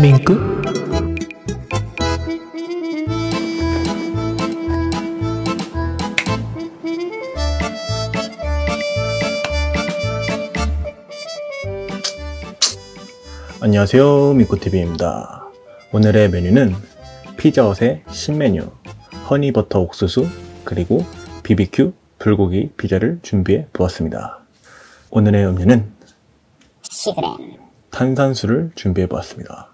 민코 안녕하세요, 민코 TV입니다. 오늘의 메뉴는 피자헛의 신메뉴 허니버터 옥수수 그리고 BBQ 불고기 피자를 준비해 보았습니다. 오늘의 음료는 시그레 탄산수를 준비해 보았습니다.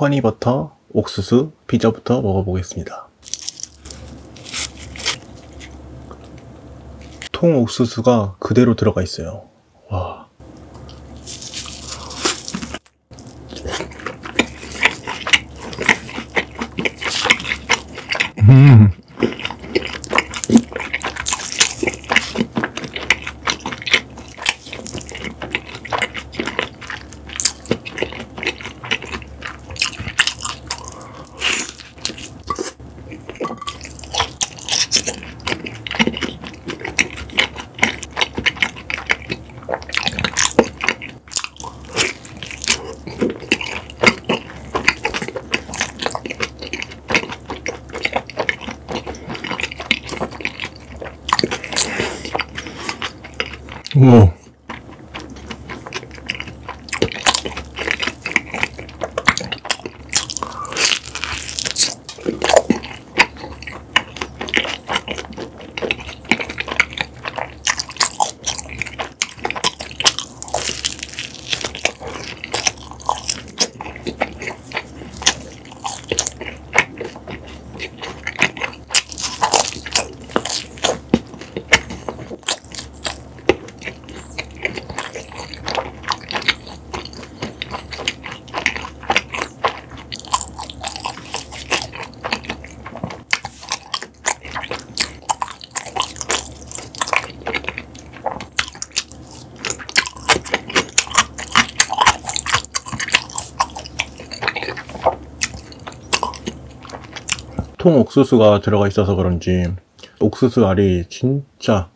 허니버터 옥수수 피자부터 먹어보겠습니다. 통옥수수가 그대로 들어가 있어요. 와. 오. 통옥수수가 들어가 있어서 그런지 옥수수 알이 진짜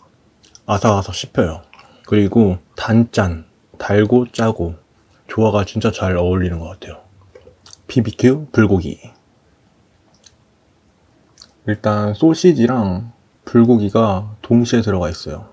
아삭아삭 씹혀요. 그리고 단짠, 달고 짜고 조화가 진짜 잘 어울리는 것 같아요. BBQ 불고기 일단 소시지랑 불고기가 동시에 들어가 있어요.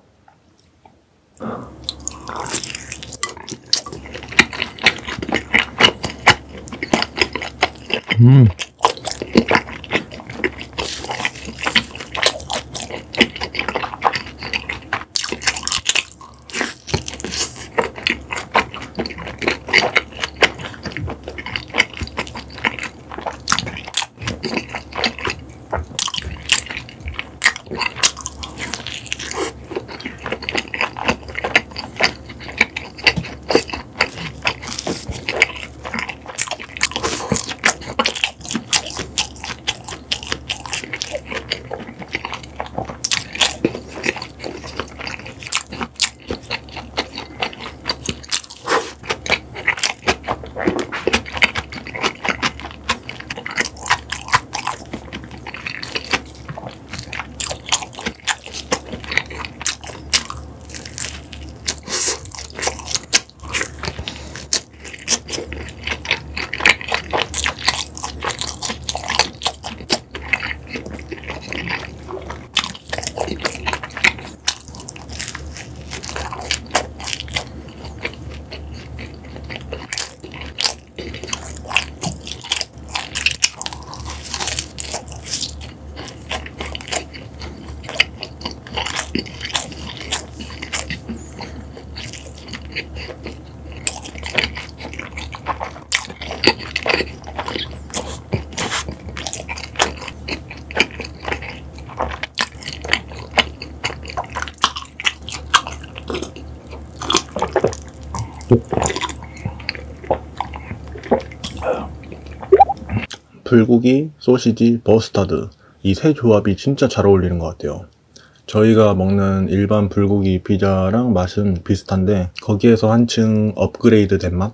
불고기, 소시지, 머스타드 이 세 조합이 진짜 잘 어울리는 것 같아요. 저희가 먹는 일반 불고기 피자랑 맛은 비슷한데 거기에서 한층 업그레이드 된 맛?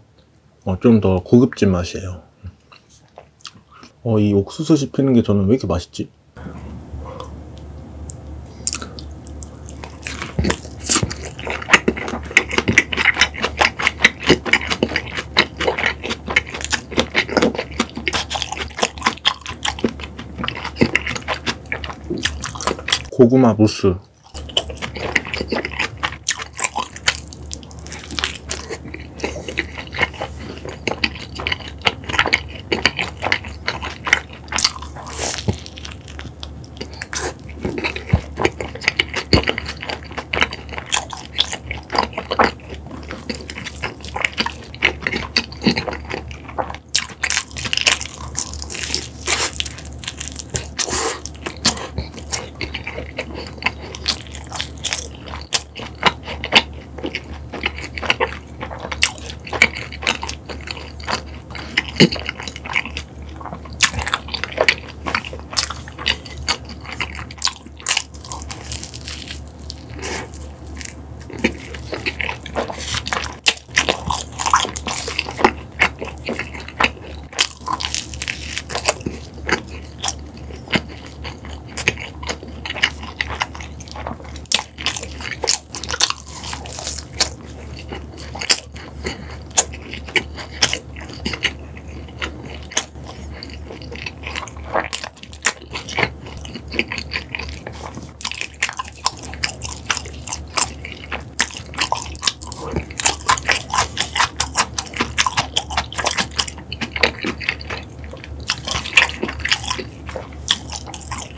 좀 더 고급진 맛이에요. 이 옥수수 씹히는 게 저는 왜 이렇게 맛있지? 고구마 무스.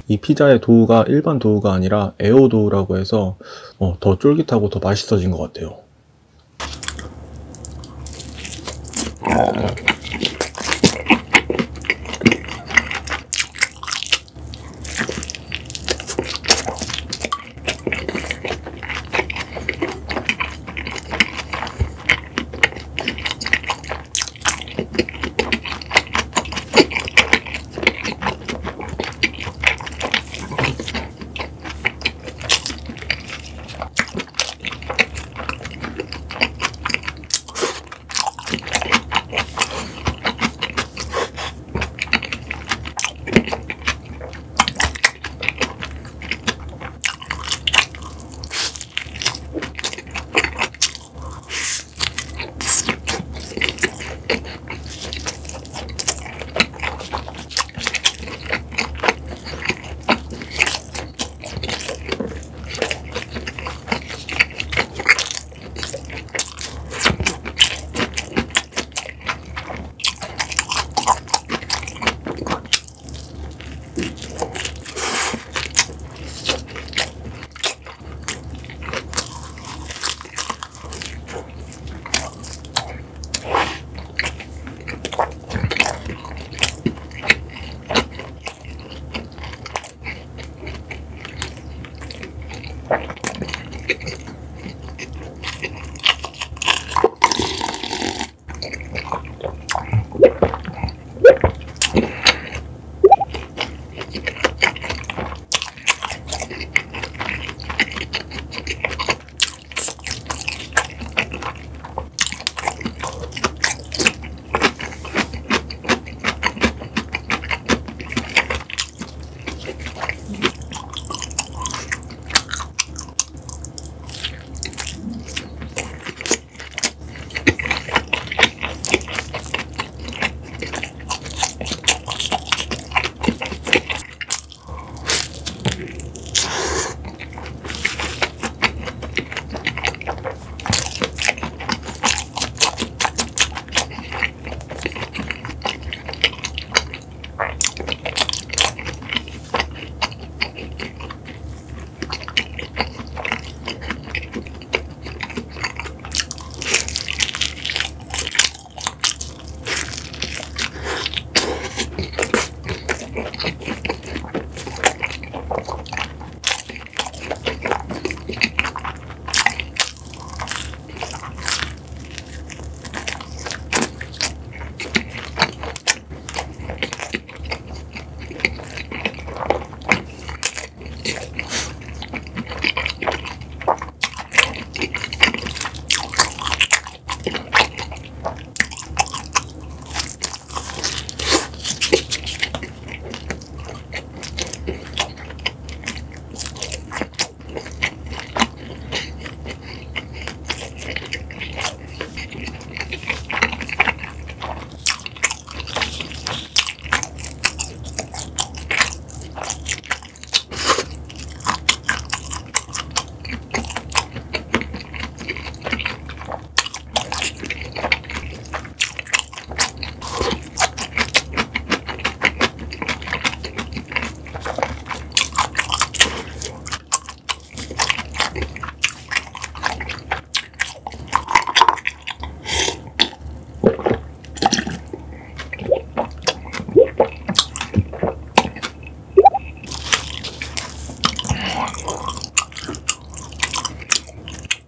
이 피자의 도우가 일반 도우가 아니라 에어 도우라고 해서 더 쫄깃하고 더 맛있어진 것 같아요.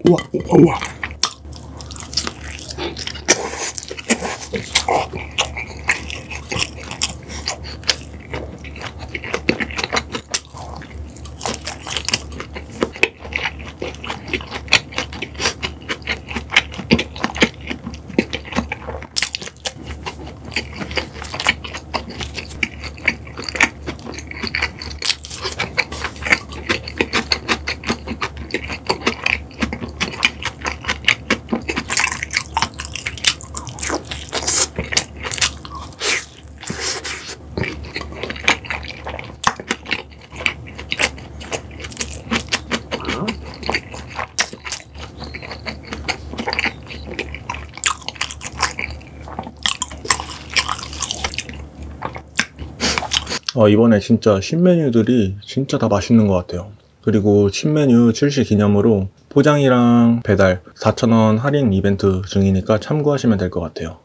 우와. 이번에 진짜 신메뉴들이 진짜 다 맛있는 것 같아요. 그리고 신메뉴 출시 기념으로 포장이랑 배달 4,000원 할인 이벤트 중이니까 참고하시면 될 것 같아요.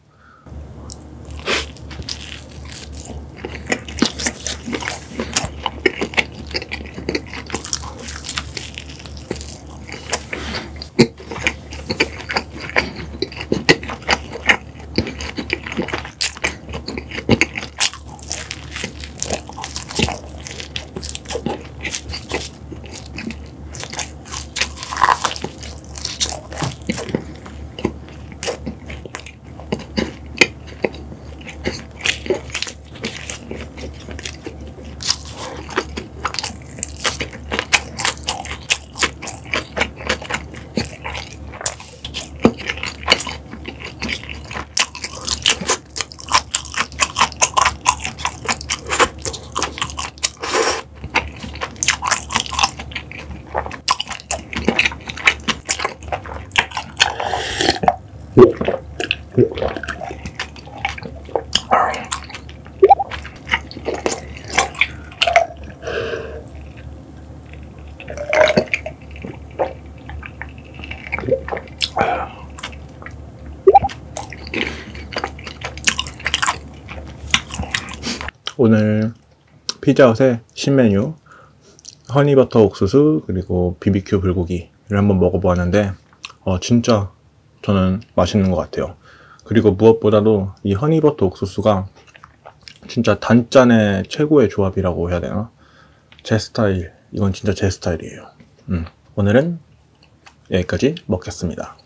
오늘 피자헛의 신메뉴 허니버터 옥수수 그리고 BBQ 불고기를 한번 먹어보았는데 진짜 저는 맛있는 것 같아요. 그리고 무엇보다도 이 허니버터 옥수수가 진짜 단짠의 최고의 조합이라고 해야 되나? 제 스타일, 이건 진짜 제 스타일이에요. 오늘은 여기까지 먹겠습니다.